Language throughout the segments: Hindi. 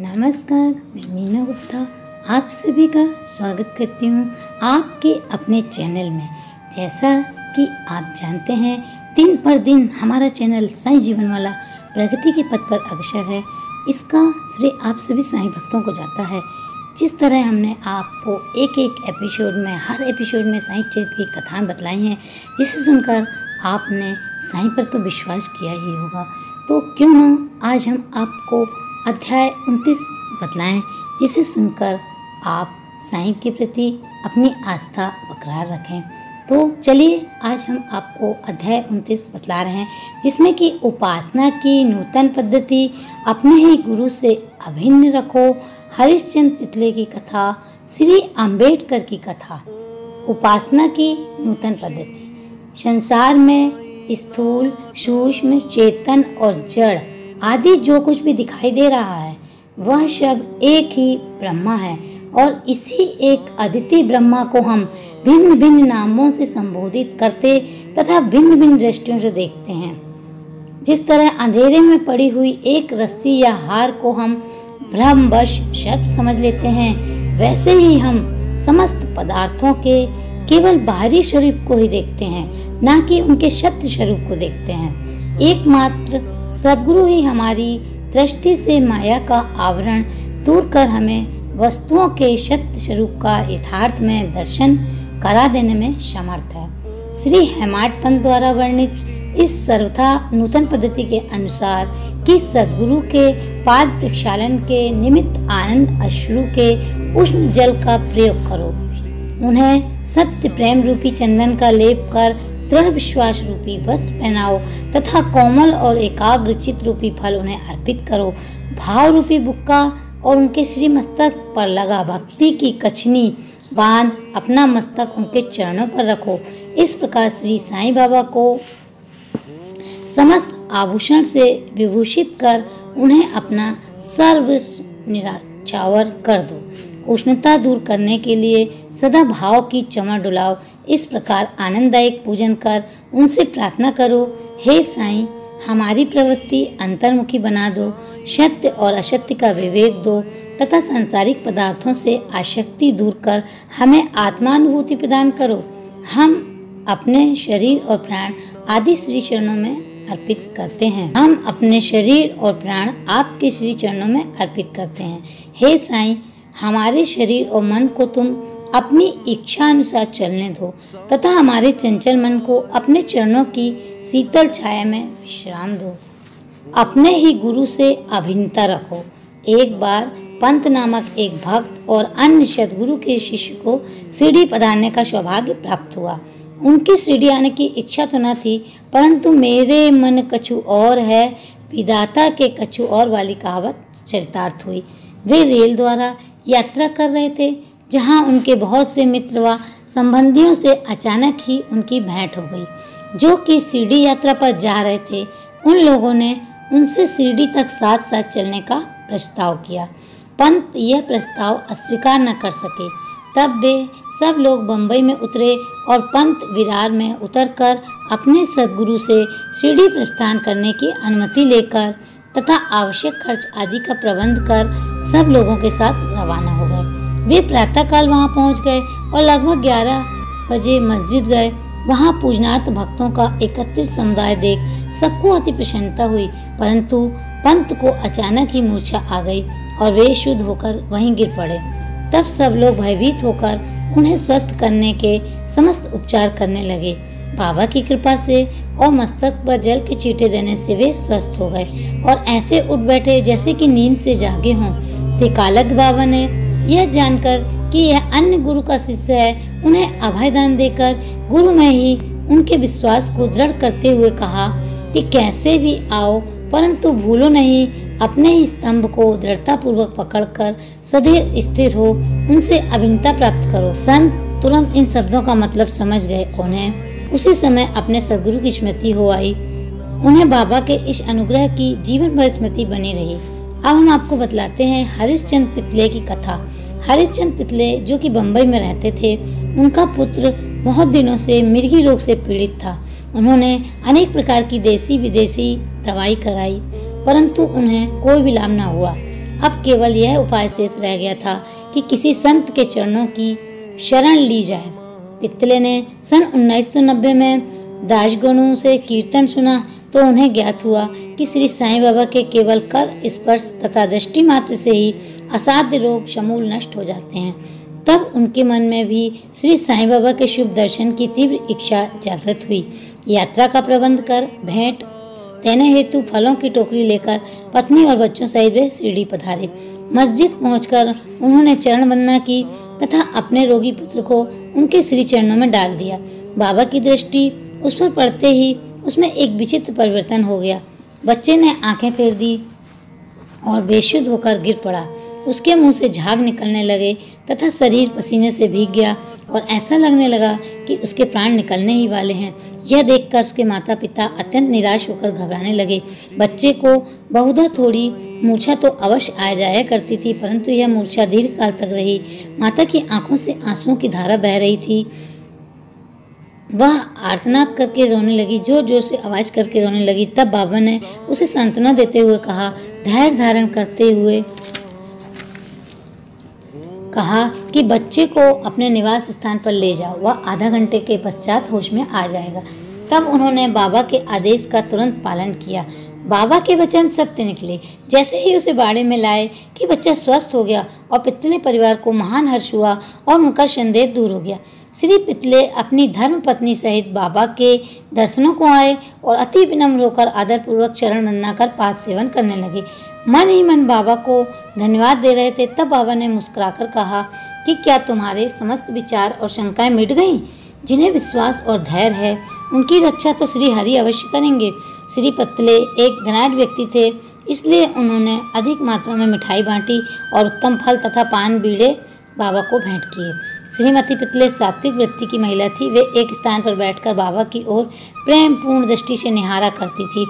नमस्कार, मैं नीना गुप्ता आप सभी का स्वागत करती हूँ आपके अपने चैनल में। जैसा कि आप जानते हैं, दिन पर दिन हमारा चैनल साईं जीवन वाला प्रगति के पथ पर अग्रसर है। इसका श्रेय आप सभी साईं भक्तों को जाता है। जिस तरह हमने आपको एक एक एपिसोड में हर एपिसोड में साईं चरित्र की कथाएं बतलाई हैं, जिसे सुनकर आपने साईं पर तो विश्वास किया ही होगा। तो क्यों ना आज हम आपको अध्याय 29 बतलाएं, जिसे सुनकर आप साईं के प्रति अपनी आस्था बरकरार रखें। तो चलिए, आज हम आपको अध्याय 29 बतला रहे हैं, जिसमें कि उपासना की नूतन पद्धति अपने ही गुरु से अभिन्न रखो, हरिश्चंद्र पितले की कथा, श्री अंबेडकर की कथा। उपासना की नूतन पद्धति। संसार में स्थूल, सूक्ष्म, चेतन और जड़ आदि जो कुछ भी दिखाई दे रहा है, वह सब एक ही ब्रह्मा है, और इसी एक अद्वितीय ब्रह्मा को हम भिन्न भिन्न नामों से संबोधित करते तथा भिन्न भिन्न दृष्टियों से देखते हैं। जिस तरह अंधेरे में पड़ी हुई एक रस्सी या हार को हम भ्रमवश शब्द समझ लेते हैं, वैसे ही हम समस्त पदार्थों के केवल बाहरी स्वरूप को ही देखते हैं, ना कि उनके सत्य स्वरूप को देखते हैं। एकमात्र सदगुरु ही हमारी दृष्टि से माया का आवरण दूर कर हमें वस्तुओं के सत्य स्वरूप का यथार्थ में दर्शन करा देने में समर्थ है। श्री हेमाड पंत द्वारा वर्णित इस सर्वथा नूतन पद्धति के अनुसार कि सदगुरु के पाद प्रक्षालन के निमित्त आनंद अश्रु के उष्ण जल का प्रयोग करो, उन्हें सत्य प्रेम रूपी चंदन का लेप कर दृढ़ विश्वास रूपी वस्त्र पहनाओ तथा कोमल और एकाग्र चित्त रूपी फल उन्हें अर्पित करो। भाव रूपी बुक्का और उनके श्री मस्तक पर लगा भक्ति की कछनी बांध अपना मस्तक उनके चरणों पर रखो। इस प्रकार श्री साईं बाबा को समस्त आभूषण से विभूषित कर उन्हें अपना सर्व निराछावर कर दो। उष्णता दूर करने के लिए सदा भाव की चमर डुलाओ। इस प्रकार आनंददायक पूजन कर उनसे प्रार्थना करो, हे साईं, हमारी प्रवृत्ति अंतर्मुखी बना दो, सत्य और असत्य का विवेक दो तथा सांसारिक पदार्थों से आसक्ति दूर कर हमें आत्मानुभूति प्रदान करो। हम अपने शरीर और प्राण आदि श्री चरणों में अर्पित करते हैं। हम अपने शरीर और प्राण आपके श्री चरणों में अर्पित करते हैं। हे साईं, हमारे शरीर और मन को तुम अपनी इच्छा अनुसार चलने दो तथा हमारे चंचल मन को अपने चरणों की शीतल छाया में विश्राम दो। अपने ही गुरु से अभिन्नता रखो। एक बार पंत नामक एक भक्त और अन्य सदगुरु के शिष्य को सीढ़ी पधारने का सौभाग्य प्राप्त हुआ। उनकी सीढ़ी आने की इच्छा तो न थी, परंतु मेरे मन कछु और है, विधाता के कछु और वाली कहावत चरितार्थ हुई। वे रेल द्वारा यात्रा कर रहे थे, जहां उनके बहुत से मित्र व संबंधियों से अचानक ही उनकी भेंट हो गई। जो कि सीढ़ी यात्रा पर जा रहे थे, उन लोगों ने उनसे सीढ़ी तक साथ साथ चलने का प्रस्ताव किया। पंत यह प्रस्ताव अस्वीकार न कर सके। तब वे सब लोग बंबई में उतरे और पंत विरार में उतरकर अपने सदगुरु से सीढ़ी प्रस्थान करने की अनुमति लेकर तथा आवश्यक खर्च आदि का प्रबंध कर सब लोगों के साथ रवाना हो गए। वे प्रातःकाल वहां पहुंच गए और लगभग 11 बजे मस्जिद गए। वहां पूजनार्थ भक्तों का एकत्रित समुदाय देख सबको अति प्रसन्नता हुई, परंतु पंत को अचानक ही मूर्छा आ गई और वे शुद्ध होकर वहीं गिर पड़े। तब सब लोग भयभीत होकर उन्हें स्वस्थ करने के समस्त उपचार करने लगे। बाबा की कृपा से और मस्तक पर जल के चींटे देने से वे स्वस्थ हो गए और ऐसे उठ बैठे जैसे कि नींद से जागे हों। त्रिकालज्ञ बाबा ने यह जानकर कि यह अन्य गुरु का शिष्य है, उन्हें अभयदान देकर गुरु में ही उनके विश्वास को दृढ़ करते हुए कहा कि कैसे भी आओ, परंतु भूलो नहीं, अपने ही स्तंभ को दृढ़तापूर्वक पकड़कर सदैव स्थिर हो, उनसे अभिन्नता प्राप्त करो। संत तुरंत इन शब्दों का मतलब समझ गए। उन्हें उसी समय अपने सदगुरु की स्मृति हो आई। उन्हें बाबा के इस अनुग्रह की जीवन भर स्मृति बनी रही। अब हम आपको बतलाते हैं हरिश्चंद्र पितले की कथा। हरिश्चंद्र पितले जो कि बंबई में रहते थे, उनका पुत्र बहुत दिनों से मिर्गी रोग से पीड़ित था। उन्होंने अनेक प्रकार की देसी विदेशी दवाई कराई, परंतु उन्हें कोई भी लाभ न हुआ। अब केवल यह उपाय शेष रह गया था कि किसी संत के चरणों की शरण ली जाए। पितले ने सन 1990 में दासगणों से कीर्तन सुना तो उन्हें ज्ञात हुआ कि श्री साईं बाबा के केवल कर स्पर्श तथा दृष्टि मात्र से ही असाध्य रोग शमूल नष्ट हो जाते हैं। तब उनके मन में भी श्री साईं बाबा के शुभ दर्शन की तीव्र इच्छा जागृत हुई। यात्रा का प्रबंध कर भेंट देने हेतु फलों की टोकरी लेकर पत्नी और बच्चों सहित वे शिरडी पधारे। मस्जिद पहुंचकर उन्होंने चरण वंदना की तथा अपने रोगी पुत्र को उनके श्री चरणों में डाल दिया। बाबा की दृष्टि उस पर पड़ते ही उसमें एक विचित्र परिवर्तन हो गया। बच्चे ने आंखें फेर दी और बेशुद्ध होकर गिर पड़ा। उसके मुंह से झाग निकलने लगे तथा शरीर पसीने से भीग गया और ऐसा लगने लगा कि उसके प्राण निकलने ही वाले हैं। यह देखकर उसके माता पिता अत्यंत निराश होकर घबराने लगे। बच्चे को बहुधा थोड़ी मूर्छा तो अवश्य आ जाया करती थी, परंतु यह मूर्छा दीर्घ काल तक रही। माता की आंखों से आंसुओं की धारा बह रही थी। वह आर्तनाद करके रोने लगी, जोर जोर से आवाज़ करके रोने लगी। तब बाबा ने उसे सांत्वना देते हुए कहा, धैर्य धारण करते हुए कहा कि बच्चे को अपने निवास स्थान पर ले जाओ, वह आधा घंटे के पश्चात होश में आ जाएगा। तब उन्होंने बाबा के आदेश का तुरंत पालन किया। बाबा के वचन सत्य निकले। जैसे ही उसे बाड़े में लाए कि बच्चा स्वस्थ हो गया और पितले परिवार को महान हर्ष हुआ और उनका संदेह दूर हो गया। श्री पितले अपनी धर्म पत्नी सहित बाबा के दर्शनों को आए और अति विनम्र होकर आदरपूर्वक चरण वंदना कर पाद सेवन करने लगे। मन ही मन बाबा को धन्यवाद दे रहे थे। तब बाबा ने मुस्कुराकर कहा कि क्या तुम्हारे समस्त विचार और शंकाएं मिट गईं? जिन्हें विश्वास और धैर्य है उनकी रक्षा तो श्री हरि अवश्य करेंगे। श्री पितले एक धनाढ्य व्यक्ति थे, इसलिए उन्होंने अधिक मात्रा में मिठाई बांटी और उत्तम फल तथा पान बीड़े बाबा को भेंट किए। श्रीमती पितले सात्विक वृत्ति की महिला थी। वे एक स्थान पर बैठकर बाबा की ओर प्रेम पूर्ण दृष्टि से निहारा करती थी।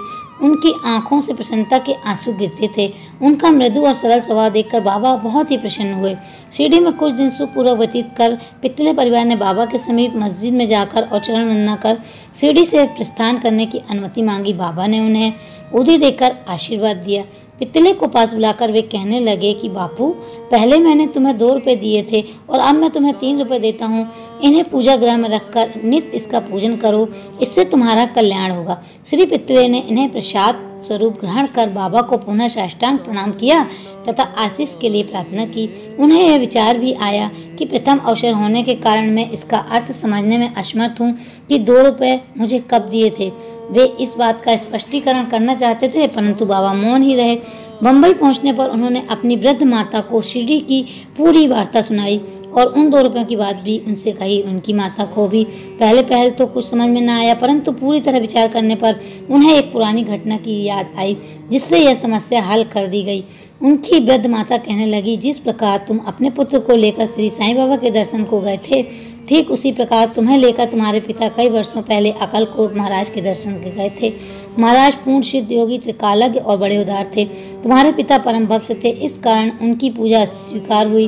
उनकी आंखों से प्रसन्नता के आंसू गिरते थे। उनका मृदु और सरल स्वभाव देखकर बाबा बहुत ही प्रसन्न हुए। शिरडी में कुछ दिन सुखपूर्वक व्यतीत कर पितले परिवार ने बाबा के समीप मस्जिद में जाकर और चरण वंदना कर शिरडी से प्रस्थान करने की अनुमति मांगी। बाबा ने उन्हें उदी देकर आशीर्वाद दिया। पितले को पास बुलाकर वे कहने लगे कि बापू, पहले मैंने तुम्हें 2 रुपये दिए थे और अब मैं तुम्हें 3 रुपये देता हूँ। इन्हें पूजा गृह में रखकर नित्य इसका पूजन करो, इससे तुम्हारा कल्याण होगा। श्री पितले ने इन्हें प्रसाद स्वरूप ग्रहण कर बाबा को पुनः साष्टांग प्रणाम किया तथा आशीष के लिए प्रार्थना की। उन्हें यह विचार भी आया कि प्रथम अवसर होने के कारण मैं इसका अर्थ समझने में असमर्थ हूँ कि 2 रुपये मुझे कब दिए थे। वे इस बात का स्पष्टीकरण करना चाहते थे, परंतु बाबा मौन ही रहे। बम्बई पहुंचने पर उन्होंने अपनी वृद्ध माता को शिरडी की पूरी वार्ता सुनाई और उन 2 रुपयों की बात भी उनसे कही। उनकी माता को भी पहले पहल तो कुछ समझ में न आया, परंतु पूरी तरह विचार करने पर उन्हें एक पुरानी घटना की याद आई, जिससे यह समस्या हल कर दी गई। उनकी वृद्ध माता कहने लगी, जिस प्रकार तुम अपने पुत्र को लेकर श्री साईं बाबा के दर्शन को गए थे, ठीक उसी प्रकार तुम्हें लेकर तुम्हारे पिता कई वर्षों पहले अक्कलकोट महाराज के दर्शन के गए थे। महाराज पूर्ण सिद्ध योगी, त्रिकालज्ञ और बड़े उदार थे। तुम्हारे पिता परम भक्त थे, इस कारण उनकी पूजा स्वीकार हुई।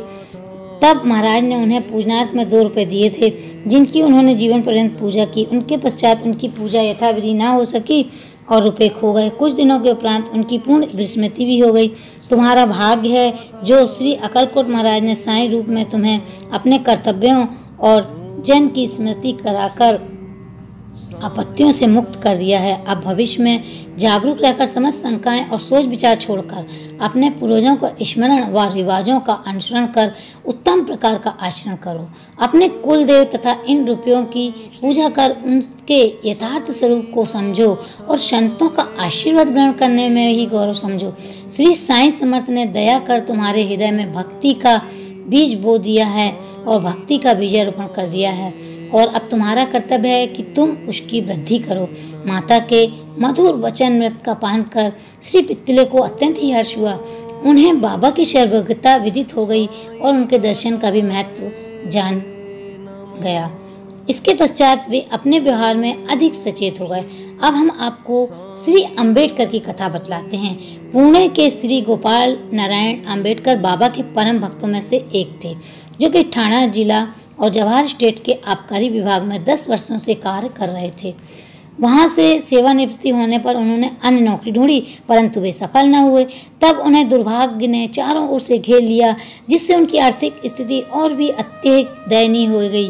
तब महाराज ने उन्हें पूजनार्थ में 2 रुपये दिए थे, जिनकी उन्होंने जीवन पर्यंत पूजा की। उनके पश्चात उनकी पूजा यथाविधि न हो सकी और रुपये खो गए। कुछ दिनों के उपरांत उनकी पूर्ण विस्मृति भी हो गई। तुम्हारा भाग्य है जो श्री अक्कलकोट महाराज ने साईं रूप में तुम्हें अपने कर्तव्यों और जन की स्मृति कराकर आपत्तियों से मुक्त कर दिया है। अब भविष्य में जागरूक रहकर समस्त शंकाएं और सोच विचार छोड़कर अपने पूर्वजों का स्मरण व रिवाजों का अनुसरण कर उत्तम प्रकार का आचरण करो। अपने कुल देव तथा इन रुपयों की पूजा कर उनके यथार्थ स्वरूप को समझो और संतों का आशीर्वाद ग्रहण करने में ही गौरव समझो। श्री साईं समर्थ ने दया कर तुम्हारे हृदय में भक्ति का बीज बो दिया है और भक्ति का बीजारोपण कर दिया है, और अब तुम्हारा कर्तव्य है कि तुम उसकी वृद्धि करो। माता के मधुर वचन मृत का पान कर श्री पितले को अत्यंत ही हर्ष हुआ। उन्हें बाबा की सर्वज्ञता विदित हो गई और उनके दर्शन का भी महत्व जान गया। इसके पश्चात वे अपने व्यवहार में अधिक सचेत हो गए। अब हम आपको श्री अंबेडकर की कथा बतलाते हैं। पुणे के श्री गोपाल नारायण अंबेडकर बाबा के परम भक्तों में से एक थे, जो कि ठाणा जिला और जवाहर स्टेट के आबकारी विभाग में 10 वर्षों से कार्य कर रहे थे। वहाँ से सेवानिवृत्ति होने पर उन्होंने अन्य नौकरी ढूंढी, परंतु वे सफल न हुए। तब उन्हें दुर्भाग्य ने चारों ओर से घेर लिया, जिससे उनकी आर्थिक स्थिति और भी अत्यधिक दयनीय हो गई।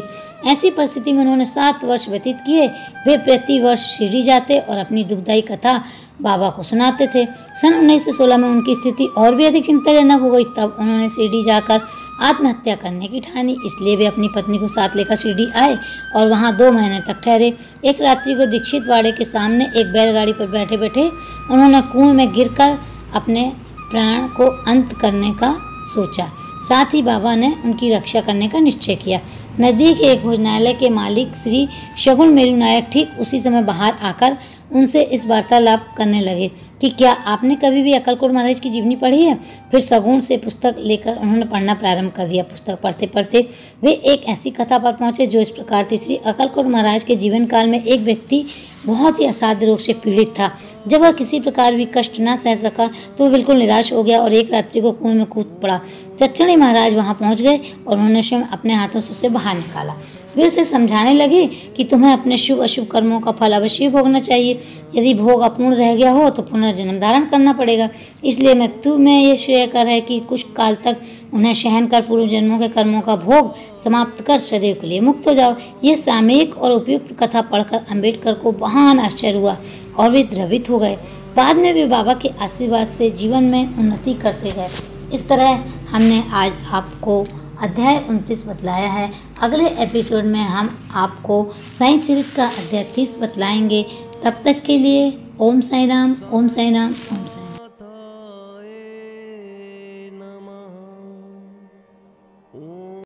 ऐसी परिस्थिति में उन्होंने 7 वर्ष व्यतीत किए। वे प्रतिवर्ष शिरडी जाते और अपनी दुखदायी कथा बाबा को सुनाते थे। सन 1916 में उनकी स्थिति और भी अधिक चिंताजनक हो गई। तब उन्होंने शिरडी जाकर आत्महत्या करने की ठानी। इसलिए वे अपनी पत्नी को साथ लेकर शिरडी आए और वहां 2 महीने तक ठहरे। एक रात्रि को दीक्षित वाड़े के सामने एक बैलगाड़ी पर बैठे बैठे उन्होंने कुएं में गिरकर अपने प्राण को अंत करने का सोचा। साथ ही बाबा ने उनकी रक्षा करने का निश्चय किया। नज़दीक एक भोजनालय के मालिक श्री सगुण मेरुनायक ठीक उसी समय बाहर आकर उनसे इस वार्तालाप करने लगे कि क्या आपने कभी भी अक्कलकोट महाराज की जीवनी पढ़ी है। फिर सगुण से पुस्तक लेकर उन्होंने पढ़ना प्रारंभ कर दिया। पुस्तक पढ़ते पढ़ते वे एक ऐसी कथा पर पहुँचे जो इस प्रकार थी। श्री अक्कलकोट महाराज के जीवन काल में एक व्यक्ति बहुत ही असाध्य रोग से पीड़ित था। जब वह किसी प्रकार भी कष्ट न सह सका तो वह बिल्कुल निराश हो गया और एक रात्रि को कुएं में कूद पड़ा। चच्चड़े महाराज वहां पहुंच गए और उन्होंने स्वयं अपने हाथों से उसे बाहर निकाला। वे उसे समझाने लगे कि तुम्हें अपने शुभ अशुभ कर्मों का फल अवश्य भोगना चाहिए। यदि भोग अपूर्ण रह गया हो तो पुनर्जन्म धारण करना पड़ेगा। इसलिए मैं तुम्हें यह श्रेय कर है कि कुछ काल तक उन्हें सहन कर पूर्व जन्मों के कर्मों का भोग समाप्त कर सदैव के लिए मुक्त हो जाओ। यह सामयिक और उपयुक्त कथा पढ़कर अंबेडकर को महान आश्चर्य हुआ और वे द्रवित हो गए। बाद में वे बाबा के आशीर्वाद से जीवन में उन्नति करते गए। इस तरह हमने आज आपको अध्याय 29 बतलाया है। अगले एपिसोड में हम आपको साईं चरित का अध्याय 30 बतलाएंगे। तब तक के लिए ओम साईं राम, ओम साईं राम, ओम साईं।